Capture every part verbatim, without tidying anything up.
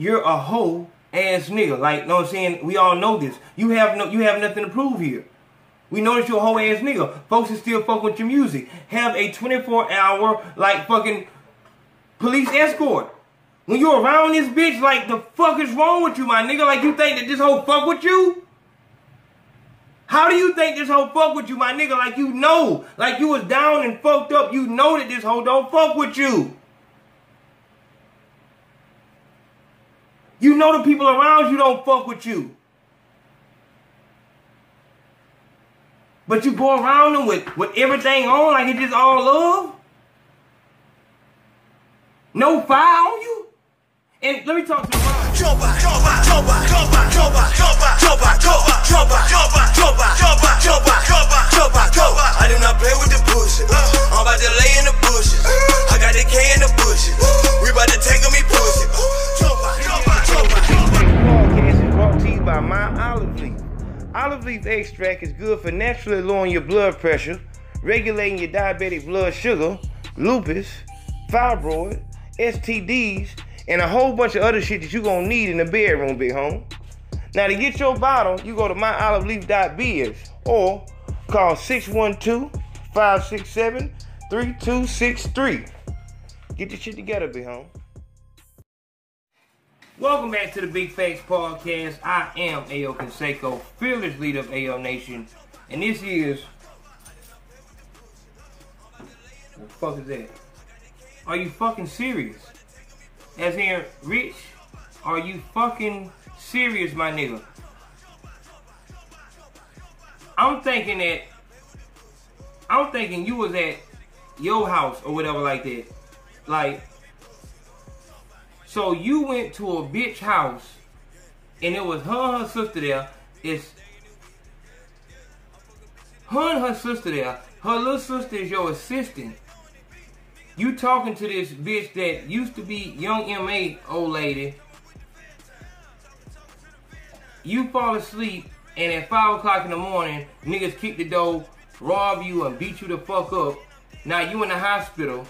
you're a hoe ass nigga. Like, know what I'm saying? We all know this. You have no, you have nothing to prove here. We know that you're a hoe ass nigga. Folks is still fuck with your music. Have a twenty-four hour, like, fucking police escort. When you're around this bitch, like, the fuck is wrong with you, my nigga? Like, you think that this hoe fuck with you? How do you think this hoe fuck with you, my nigga? Like, you know. Like, you was down and fucked up. You know that this hoe don't fuck with you. You know the people around you don't fuck with you. But you go around them with, with everything on, like it's just all love. No fire on you. And let me talk to you. I do not play with the bullshit. I'm about to lay in the bushes. I got the K in the bushes. We about to take me pussy. Podcast is brought to you by my olive leaf. Olive leaf extract is good for naturally lowering your blood pressure, regulating your diabetic blood sugar, lupus, fibroid, S T Ds, and a whole bunch of other shit that you're gonna need in the bedroom, big home. Now, to get your bottle, you go to my olive leaf dot biz or call six one two, five six seven, three two six three. Get this shit together, big home. Welcome back to the Big Facts Podcast. I am Ayo Consaco, fearless leader of Ayo Nation. And this is... What the fuck is that? Are you fucking serious? As in, Rich, are you fucking serious, my nigga? I'm thinking that, I'm thinking you was at your house or whatever like that. Like, so you went to a bitch house and it was her and her sister there. It's her and her sister there. Her little sister is your assistant. You talking to this bitch that used to be young M A old lady. You fall asleep. And at five o'clock in the morning, niggas kick the door, rob you, and beat you the fuck up. Now you in the hospital,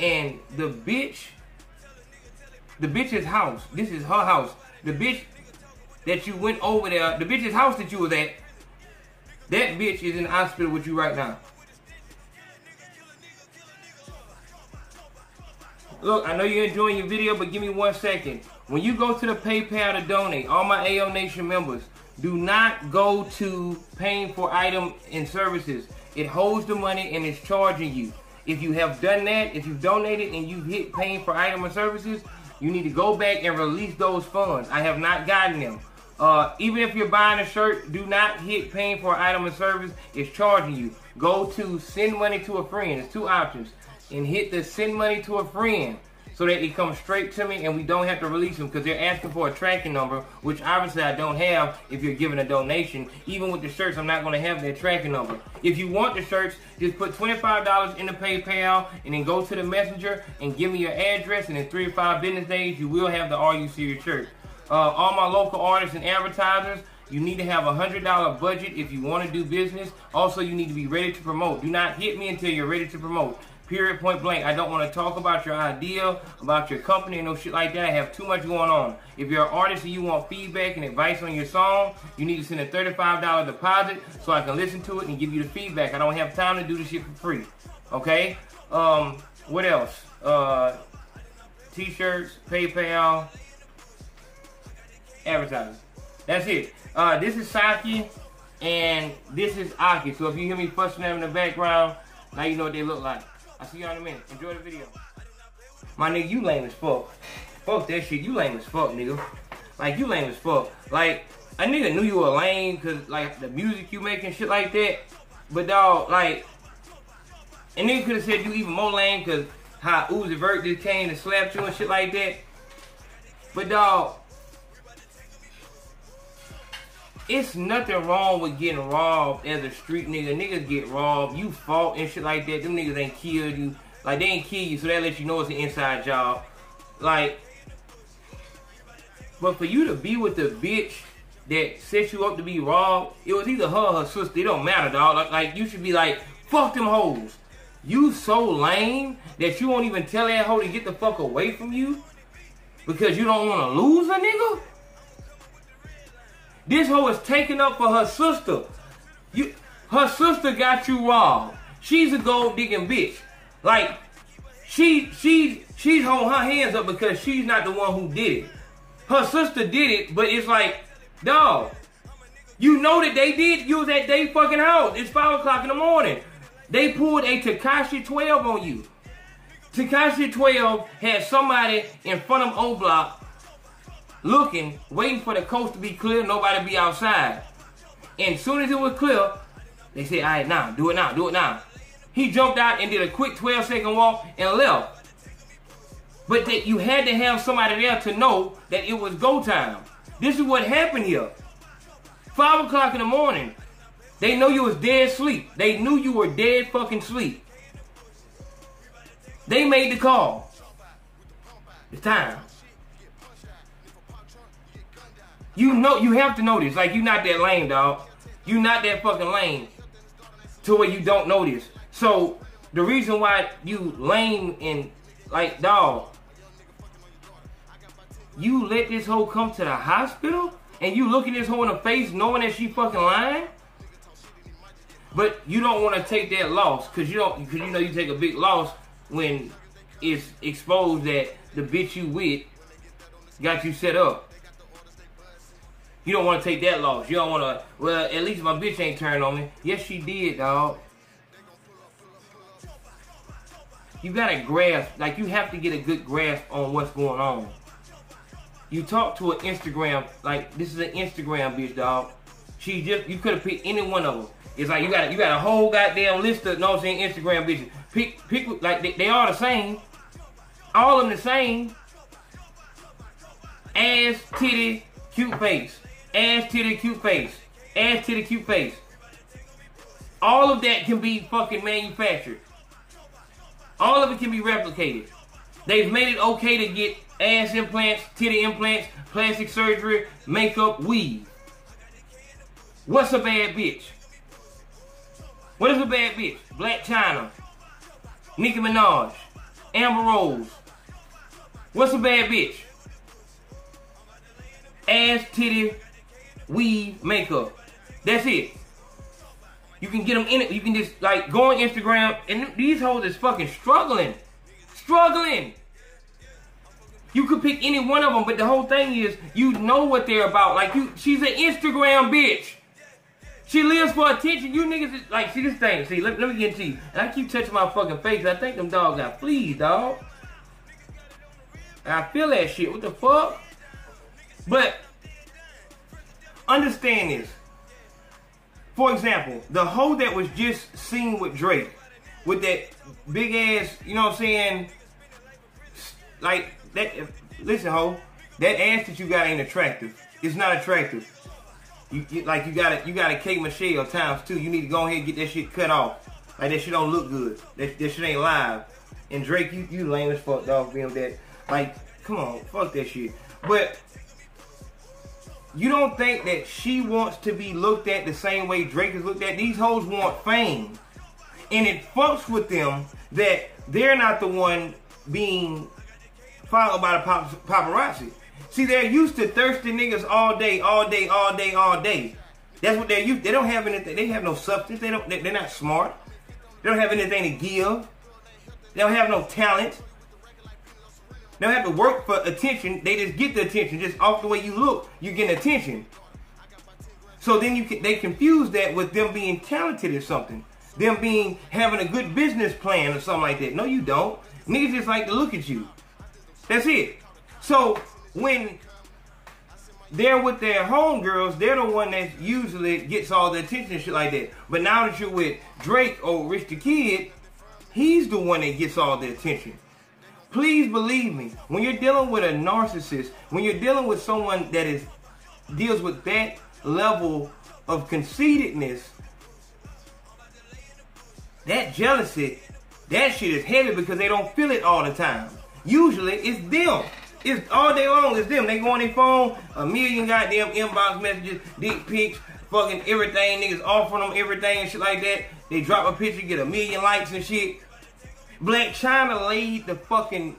and the bitch, the bitch's house, this is her house, the bitch that you went over there, the bitch's house that you was at, that bitch is in the hospital with you right now. Look, I know you're enjoying your video, but give me one second. When you go to the PayPal to donate, all my A O Nation members, do not go to paying for item and services. It holds the money and it's charging you. If you have done that, if you've donated and you hit paying for item and services, you need to go back and release those funds. I have not gotten them. Uh, even if you're buying a shirt, do not hit paying for item and service. It's charging you. Go to send money to a friend. There's two options. And hit the send money to a friend, so that it comes straight to me and we don't have to release them, because they're asking for a tracking number, which obviously I don't have if you're giving a donation. Even with the shirts, I'm not going to have their tracking number. If you want the shirts, just put twenty-five dollars in the PayPal and then go to the messenger and give me your address, and in three or five business days, you will have the Are You Serious shirt. Uh, all my local artists and advertisers, you need to have a one hundred dollar budget if you want to do business. Also, you need to be ready to promote. Do not hit me until you're ready to promote. Period, point blank. I don't want to talk about your idea, about your company, and no shit like that. I have too much going on. If you're an artist and you want feedback and advice on your song, you need to send a thirty-five dollar deposit so I can listen to it and give you the feedback. I don't have time to do this shit for free. Okay? Um, what else? Uh, T-shirts, PayPal, advertising. That's it. Uh, this is Saki, and this is Aki. So if you hear me fussing them in the background, now you know what they look like. I'll see y'all in a minute. Enjoy the video. My nigga, you lame as fuck. Fuck that shit. You lame as fuck, nigga. Like, you lame as fuck. Like, a nigga knew you were lame because, like, the music you make and shit like that. But, dog, like, a nigga could have said you even more lame because how Uzi Vert just came and slapped you and shit like that. But, dog, it's nothing wrong with getting robbed as a street nigga. Niggas get robbed. You fought and shit like that. Them niggas ain't killed you. Like, they ain't killed you, so that lets you know it's an inside job. Like, but for you to be with the bitch that set you up to be robbed, it was either her or her sister. It don't matter, dog. Like, like you should be like, fuck them hoes. You so lame that you won't even tell that hoe to get the fuck away from you. because you don't want to lose a nigga? This hoe is taking up for her sister. You, her sister got you wrong. She's a gold digging bitch. Like, she, she, she's holding her hands up because she's not the one who did it. Her sister did it, but it's like, dog, you know that they did. You was at they fucking house. It's five o'clock in the morning. They pulled a Tekashi twelve on you. Tekashi twelve had somebody in front of O Block looking, waiting for the coast to be clear, nobody be outside. And as soon as it was clear, they said, all right, now, do it now, do it now. He jumped out and did a quick twelve second walk and left. But that you had to have somebody there to know that it was go time. This is what happened here. Five o'clock in the morning, they know you was dead asleep. They knew you were dead fucking asleep. They made the call. It's time. You know, you have to know this. Like, you're not that lame, dog. You're not that fucking lame to where you don't know this. So, the reason why you lame and, like, dog, you let this hoe come to the hospital and you looking this hoe in the face knowing that she fucking lying? But you don't want to take that loss because you don't, because you know you take a big loss when it's exposed that the bitch you with got you set up. You don't want to take that loss. You don't want to, well, at least my bitch ain't turned on me. Yes, she did, dog. You got to grasp, like, you have to get a good grasp on what's going on. You talk to an Instagram, like, this is an Instagram bitch, dog. She just, you could have picked any one of them. It's like, you got you got a whole goddamn list of, you know what I'm saying, Instagram bitches. Pick, pick, like, they, they are the same. All of them the same. Ass, titty, cute face. Ass, titty, cute face. Ass, titty, cute face. All of that can be fucking manufactured. All of it can be replicated. They've made it okay to get ass implants, titty implants, plastic surgery, makeup, weave. What's a bad bitch? What is a bad bitch? Black China, Nicki Minaj, Amber Rose. What's a bad bitch? Ass, titty, weave, makeup. That's it. You can get them in it. You can just, like, go on Instagram, and these hoes is fucking struggling. Struggling. You could pick any one of them, but the whole thing is, you know what they're about. Like, you, she's an Instagram bitch. She lives for attention. You niggas is, like, see this thing. See, let, let me get to you. And I keep touching my fucking face. I think them dogs got fleas, dog. And I feel that shit. What the fuck? But understand this. For example, the hoe that was just seen with Drake, with that big ass, you know what I'm saying? Like, that, listen, hoe, that ass that you got ain't attractive. It's not attractive. You, you, like, you gotta, you gotta K Michelle times two. You need to go ahead and get that shit cut off. Like, that shit don't look good. That, that shit ain't live. And Drake, you, you lame as fuck, dog, being that. Like, come on, fuck that shit. But you don't think that she wants to be looked at the same way Drake is looked at? These hoes want fame. And it fucks with them that they're not the one being followed by the pap- paparazzi. See, they're used to thirsty niggas all day, all day, all day, all day. That's what they're used. They don't have anything. They have no substance. They don't. They, they're not smart. They don't have anything to give. They don't have no talent. They don't have to work for attention. They just get the attention. Just off the way you look, you get attention. So then you can, they confuse that with them being talented or something. Them being having a good business plan or something like that. No, you don't. Niggas just like to look at you. That's it. So when they're with their homegirls, they're the one that usually gets all the attention and shit like that. But now that you're with Drake or Rich the Kid, he's the one that gets all the attention. Please believe me, when you're dealing with a narcissist, when you're dealing with someone that is deals with that level of conceitedness, that jealousy, that shit is heavy because they don't feel it all the time. Usually, it's them. It's all day long, it's them. They go on their phone, a million goddamn inbox messages, dick pics, fucking everything. Niggas offering them everything and shit like that. They drop a picture, get a million likes and shit. Black China laid the fucking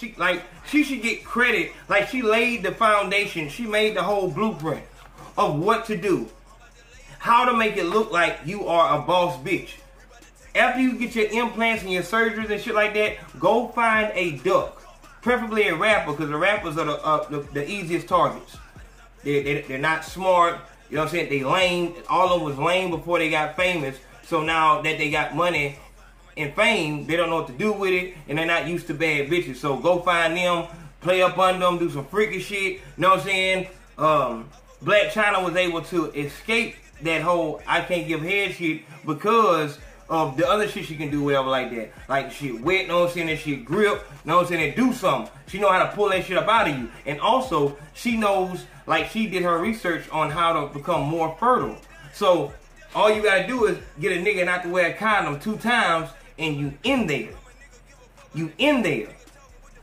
She like she should get credit. Like she laid the foundation. She made the whole blueprint of what to do, how to make it look like you are a boss bitch. After you get your implants and your surgeries and shit like that, go find a duck, preferably a rapper, because the rappers are the, uh, the, the easiest targets. They, they, they're not smart. You know what I'm saying? They lame. All of them was lame before they got famous. So now that they got money and fame, they don't know what to do with it, and they're not used to bad bitches. So go find them, play up under them, do some freaky shit. You know what I'm saying? Um, Blac Chyna was able to escape that whole I can't give head shit because of the other shit she can do, whatever like that. Like she wet, you know what I'm saying, and she grip, you know what I'm saying, and do something. She know how to pull that shit up out of you. And also, she knows, like she did her research on how to become more fertile. So all you gotta do is get a nigga not to wear a condom two times and you in there. You in there.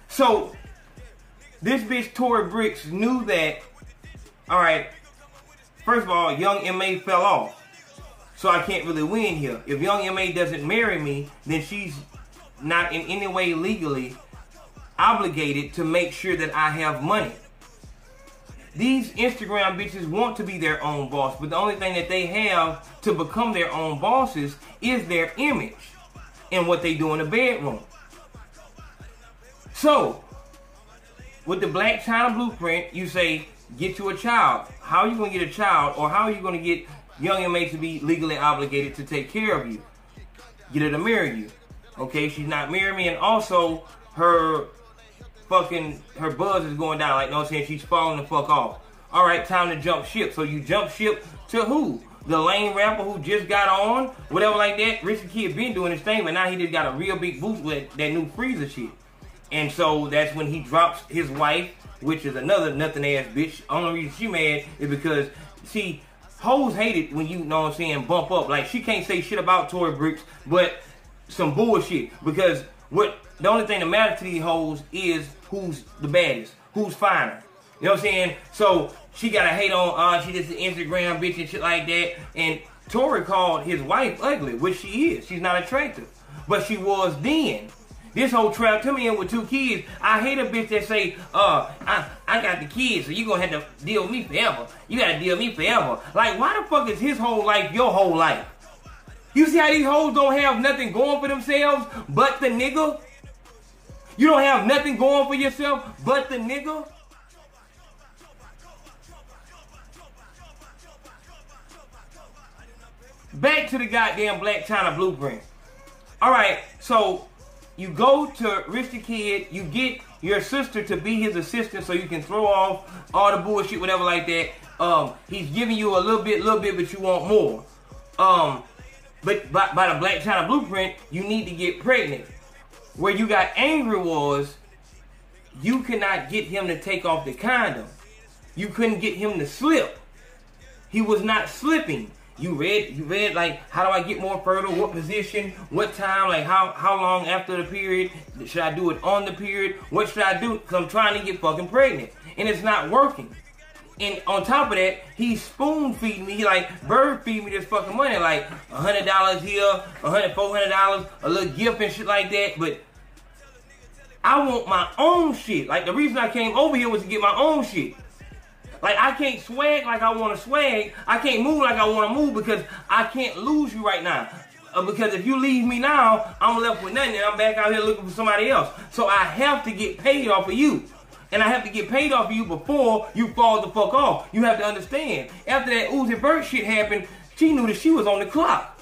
So this bitch Tori Brixx knew that, alright, first of all, Young M A fell off. So I can't really win here. If Young M A doesn't marry me, then she's not in any way legally obligated to make sure that I have money. These Instagram bitches want to be their own boss, but the only thing that they have to become their own bosses is their image and what they do in the bedroom. So, with the Blac Chyna blueprint, you say, get you a child. How are you going to get a child, or how are you going to get Young M A to be legally obligated to take care of you? Get her to marry you. Okay, she's not marrying me, and also her fucking, her buzz is going down. Like, you know what I'm saying? She's falling the fuck off. All right, time to jump ship. So you jump ship to who? The lame rapper who just got on, whatever like that. Rich The Kid been doing his thing, but now he just got a real big boost with that new freezer shit. And so that's when he drops his wife, which is another nothing ass bitch. Only reason she mad is because, see, hoes hate it when you, you know what I'm saying, bump up. Like, she can't say shit about Tori Brixx, but some bullshit. Because what the only thing that matters to these hoes is who's the baddest, who's finer. You know what I'm saying? So she got to hate on, uh, she just an Instagram bitch and shit like that. And Tori called his wife ugly, which she is. She's not attractive. But she was then. This whole trap to me in with two kids. I hate a bitch that say, uh, I, I got the kids, so you're going to have to deal with me forever. You got to deal with me forever. Like, why the fuck is his whole life your whole life? You see how these hoes don't have nothing going for themselves but the nigga? You don't have nothing going for yourself but the nigga? Back to the goddamn Blac Chyna blueprint. All right, so you go to Rich The Kid, you get your sister to be his assistant so you can throw off all the bullshit, whatever like that. Um, he's giving you a little bit, little bit, but you want more. Um, but by, by the Blac Chyna blueprint, you need to get pregnant. Where you got angry was, you could not get him to take off the condom. You couldn't get him to slip. He was not slipping. You read, you read like, how do I get more fertile? What position? What time? Like, how how long after the period? Should I do it on the period? What should I do? Because I'm trying to get fucking pregnant. And it's not working. And on top of that, he's spoon feeding me. He like, bird feed me this fucking money. Like, one hundred dollars here, one hundred dollars, four hundred dollars, a little gift and shit like that. But I want my own shit. Like, the reason I came over here was to get my own shit. Like, I can't swag like I want to swag. I can't move like I want to move because I can't lose you right now. Uh, because if you leave me now, I'm left with nothing and I'm back out here looking for somebody else. So I have to get paid off of you. And I have to get paid off of you before you fall the fuck off. You have to understand. After that Uzi Vert shit happened, she knew that she was on the clock.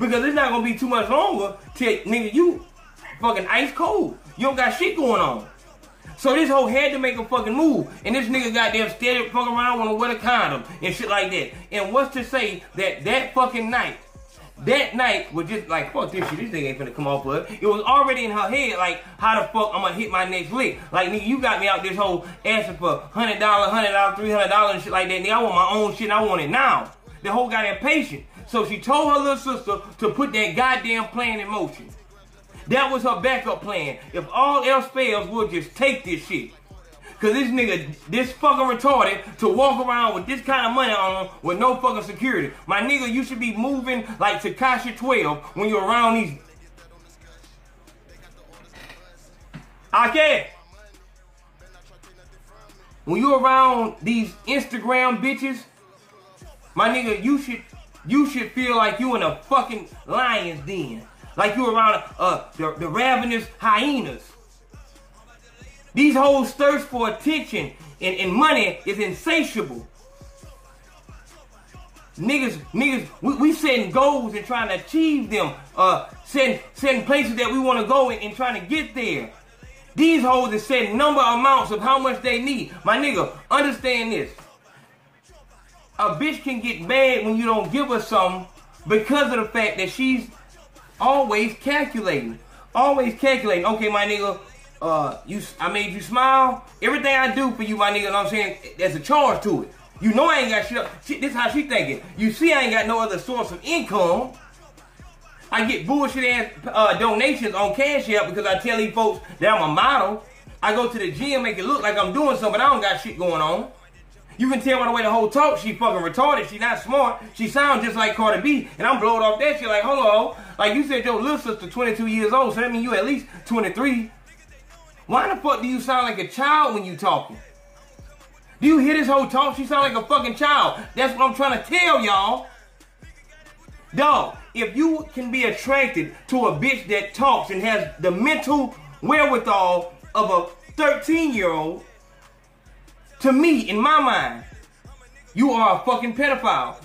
Because it's not going to be too much longer till, nigga, you fucking ice cold. You don't got shit going on. So this hoe had to make a fucking move. And this nigga goddamn steady fucking around wanna wear a condom and shit like that. And what's to say that that fucking night, that night was just like, fuck this shit, this nigga ain't finna come off of it. It was already in her head like, how the fuck I'm gonna hit my next lick? Like, nigga, you got me out this whole asking for one hundred dollars, one hundred dollars, three hundred dollars and shit like that. Nigga, I want my own shit and I want it now. The hoe got impatient. So she told her little sister to put that goddamn plan in motion. That was her backup plan. If all else fails, we'll just take this shit. Cause this nigga, this fucking retarded to walk around with this kind of money on him with no fucking security. My nigga, you should be moving like Tekashi twelve when you're around these. I can't. when you around these Instagram bitches, my nigga, you should you should feel like you in a fucking lion's den. Like you around uh, the, the ravenous hyenas. These hoes thirst for attention and, and money is insatiable. Niggas, niggas, we, we setting goals and trying to achieve them. Uh, setting, setting places that we want to go and, and trying to get there. These hoes are setting number amounts of how much they need. My nigga, understand this. A bitch can get mad when you don't give her something because of the fact that she's always calculating. Always calculating. Okay, my nigga, uh, you, I made you smile. Everything I do for you, my nigga, you know what I'm saying, there's a charge to it. You know I ain't got shit up. She, this is how she thinking. You see I ain't got no other source of income. I get bullshit ass uh, donations on Cash App because I tell these folks that I'm a model. I go to the gym, make it look like I'm doing something, but I don't got shit going on. You can tell by the way the whole talk, she fucking retarded. She not smart. She sounds just like Cardi B. And I'm blowed off that shit like, hello. Like you said your little sister twenty-two years old, so that means you at least twenty-three. Why the fuck do you sound like a child when you talking? Do you hear this whole talk? She sound like a fucking child. That's what I'm trying to tell y'all. Dog, if you can be attracted to a bitch that talks and has the mental wherewithal of a thirteen-year-old, to me, in my mind, you are a fucking pedophile.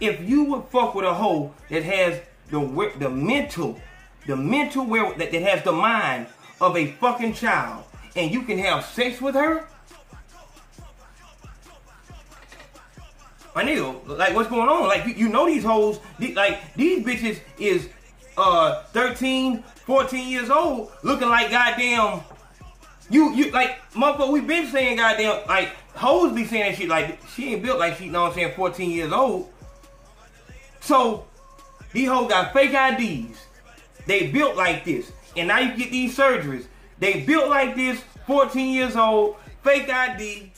If you would fuck with a hoe that has the the mental, the mental where that, that has the mind of a fucking child, and you can have sex with her, my nigga, like what's going on? Like you, you know these hoes, the, like these bitches is uh, thirteen, fourteen years old, looking like goddamn. You, you, like, motherfucker, we been saying goddamn, like, hoes be saying that shit, like, she ain't built like she, you know what I'm saying, fourteen years old. So, these hoes got fake I Ds. They built like this. And now you get these surgeries. They built like this, fourteen years old, fake I D.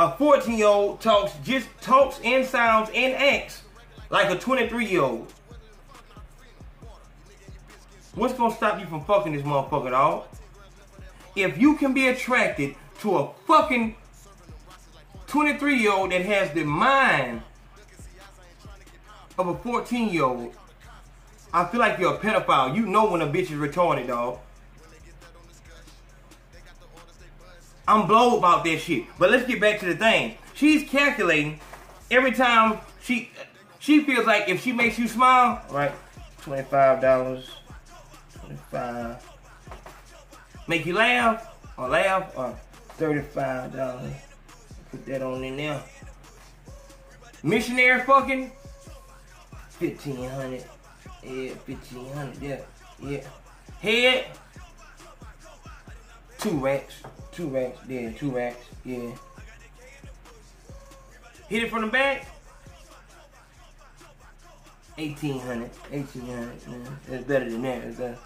A fourteen-year-old talks, just talks and sounds and acts like a twenty-three-year-old. What's gonna stop you from fucking this motherfucker, dog? If you can be attracted to a fucking twenty-three-year-old that has the mind of a fourteen-year-old, I feel like you're a pedophile. You know when a bitch is retarded, dog. I'm blown about that shit. But let's get back to the thing. She's calculating every time she she feels like if she makes you smile, right? twenty-five dollars. twenty-five. Make you laugh or laugh or thirty-five dollars. Put that on in there. Missionary fucking fifteen hundred. Yeah, fifteen hundred. Yeah, yeah. Head two racks. Two racks. Yeah, two racks. Yeah. Hit it from the back. eighteen hundred. eighteen hundred. Man. That's better than that. That's better.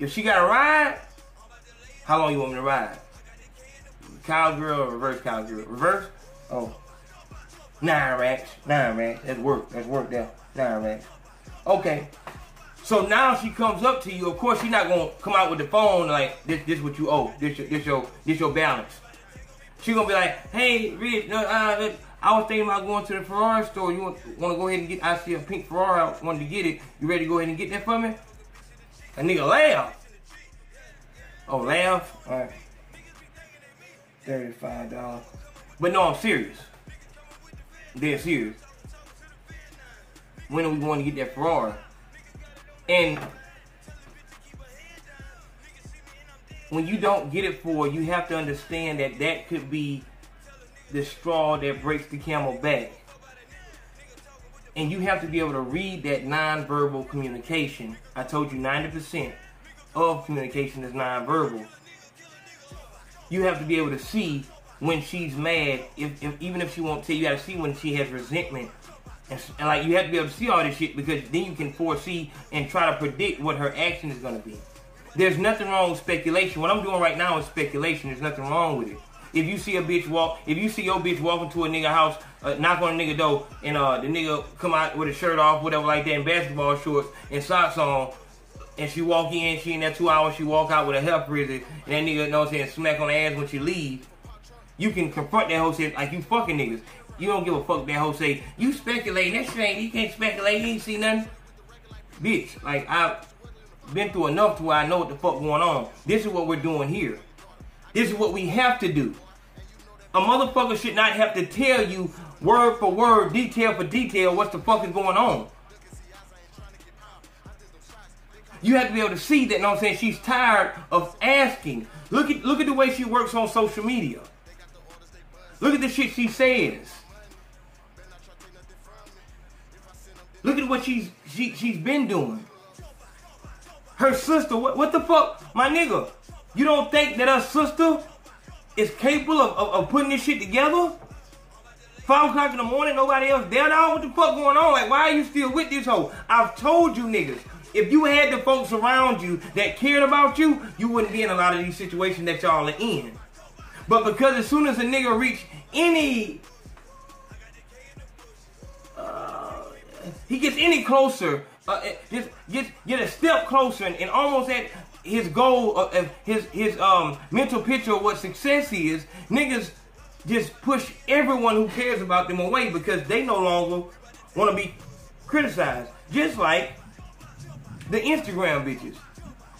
If she got a ride, how long you want me to ride? Cowgirl or reverse cowgirl? Reverse? Oh. Nine racks. Nine racks. That's work. That's work there. Nine racks. Okay. So now she comes up to you. Of course, she's not going to come out with the phone like, this this what you owe. This your, this your, this your balance. She's going to be like, hey, Rich, no, uh, I was thinking about going to the Ferrari store. You want, want to go ahead and get, I see a pink Ferrari. I wanted to get it. You ready to go ahead and get that for me? A nigga laugh. Oh, laugh? Alright. thirty-five dollars. But no, I'm serious. They're serious. When are we going to get that Ferrari? And when you don't get it for, you have to understand that that could be the straw that breaks the camel back. And you have to be able to read that nonverbal communication. I told you ninety percent of communication is nonverbal. You have to be able to see when she's mad, if, if even if she won't tell you, you gotta see when she has resentment. And, and like you have to be able to see all this shit because then you can foresee and try to predict what her action is gonna be. There's nothing wrong with speculation. What I'm doing right now is speculation. There's nothing wrong with it. If you see a bitch walk, if you see your bitch walking to a nigga house, uh, knock on a nigga door, and uh, the nigga come out with a shirt off, whatever like that, and basketball shorts and socks on, and she walk in, she in that two hours, she walk out with a health prison, and that nigga, you know what I'm saying, smack on the ass when she leave, you can confront that hoe shit like you fucking niggas. You don't give a fuck that hoe say, you speculating, that shit ain't, you can't speculate, you ain't see nothing. Bitch, like, I've been through enough to where I know what the fuck going on. This is what we're doing here. This is what we have to do. A motherfucker should not have to tell you word for word, detail for detail, what the fuck is going on. You have to be able to see that, you know what I'm saying? She's tired of asking. Look at look at the way she works on social media. Look at the shit she says. Look at what she's she, she's been doing. Her sister, what, what the fuck? My nigga, you don't think that her sister is capable of, of, of putting this shit together? Five o'clock in the morning, nobody else there, dog? What the fuck going on? Like, why are you still with this hoe? I've told you niggas. If you had the folks around you that cared about you, you wouldn't be in a lot of these situations that y'all are in. But because as soon as a nigga reach any, uh, he gets any closer, uh, just get get a step closer and, and almost at his goal, of, of his his um mental picture of what success is, niggas just push everyone who cares about them away because they no longer want to be criticized. Just like the Instagram bitches.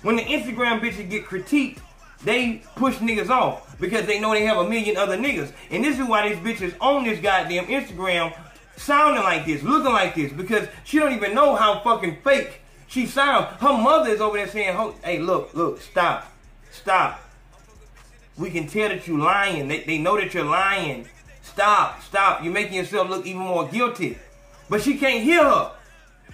When the Instagram bitches get critiqued, they push niggas off because they know they have a million other niggas. And this is why these bitches on this goddamn Instagram sounding like this, looking like this, because she don't even know how fucking fake she sounds. Her mother is over there saying, hey, look, look, stop, stop. We can tell that you lying. They, they know that you're lying. Stop, stop. You're making yourself look even more guilty. But she can't hear her.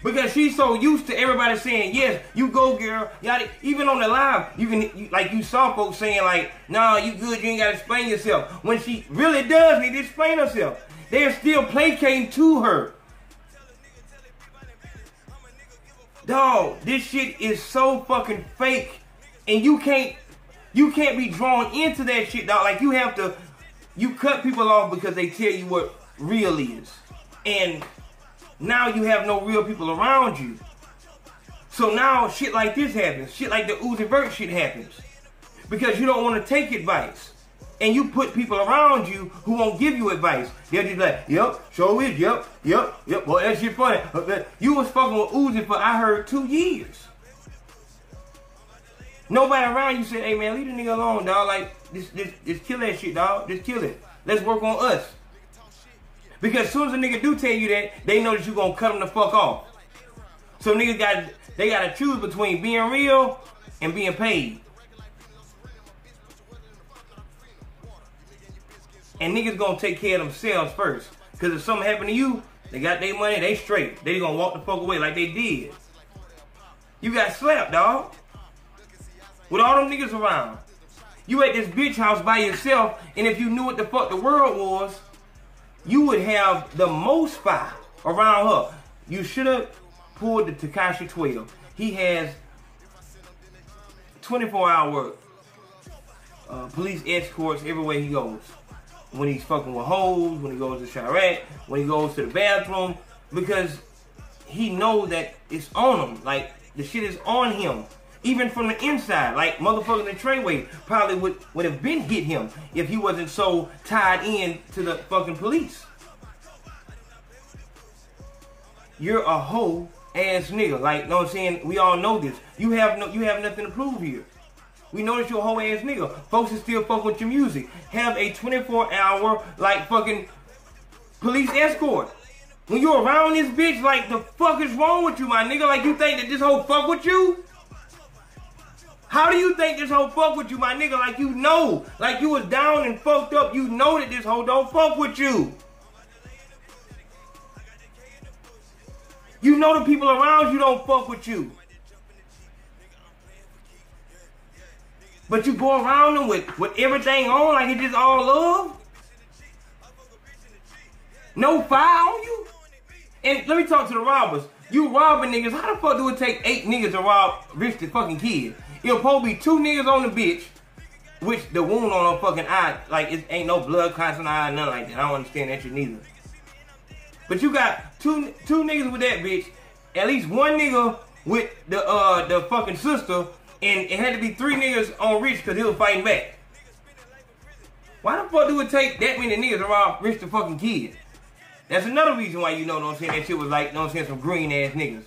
Because she's so used to everybody saying, yes, you go, girl. Y'all, even on the live, you can, you, like you saw folks saying, like, nah, you good, you ain't got to explain yourself. When she really does need to explain herself. They're still placating to her. Dog, this shit is so fucking fake. And you can't, you can't be drawn into that shit, dog. Like, you have to, you cut people off because they tell you what real is. And now you have no real people around you. So now shit like this happens. Shit like the Uzi Vert shit happens. Because you don't want to take advice. And you put people around you who won't give you advice. They'll just be like, yep, sure is, yep, yep, yep. Well, that shit funny. You was fucking with Uzi for, I heard, two years. Nobody around you said, hey, man, leave the nigga alone, dog. Like, just, just, just kill that shit, dog. Just kill it. Let's work on us. Because as soon as a nigga do tell you that, they know that you gonna cut them the fuck off. So niggas got, they gotta choose between being real and being paid. And niggas gonna take care of themselves first. Cause if something happened to you, they got their money, they straight. They gonna walk the fuck away like they did. You got slapped, dog. With all them niggas around. You at this bitch house by yourself, and if you knew what the fuck the world was, you would have the most fire around her. You should have pulled the Tekashi twelve. He has twenty-four hour uh, police escorts everywhere he goes. When he's fucking with hoes, when he goes to Chirac, when he goes to the bathroom. Because he knows that it's on him. Like, the shit is on him. Even from the inside. Like, motherfuckers in the trainway probably would, would have been hit him if he wasn't so tied in to the fucking police. You're a hoe ass nigga. Like, know what I'm saying? We all know this. You have no, you have nothing to prove here. We know that you're a hoe ass nigga. Folks is still fucking with your music. Have a twenty-four hour, like, fucking police escort. When you're around this bitch, like, the fuck is wrong with you, my nigga? Like, you think that this hoe fuck with you? How do you think this hoe fuck with you, my nigga? Like, you know. Like, you was down and fucked up. You know that this hoe don't fuck with you. You know the people around you don't fuck with you. But you go around them with, with everything on, like it's just all love. No fire on you. And let me talk to the robbers. You robbing niggas. How the fuck do it take eight niggas to rob Rich the fucking Kid? It'll probably be two niggas on the bitch, which the wound on her fucking eye, like it ain't no blood clots in her eye, nothing like that. I don't understand that shit neither. But you got two two niggas with that bitch, at least one nigga with the uh the fucking sister, and it had to be three niggas on Rich because he was fighting back. Why the fuck do it take that many niggas around Rich the fucking Kid? That's another reason why, you know what I'm saying, that shit was like, you know what I'm saying, some green ass niggas.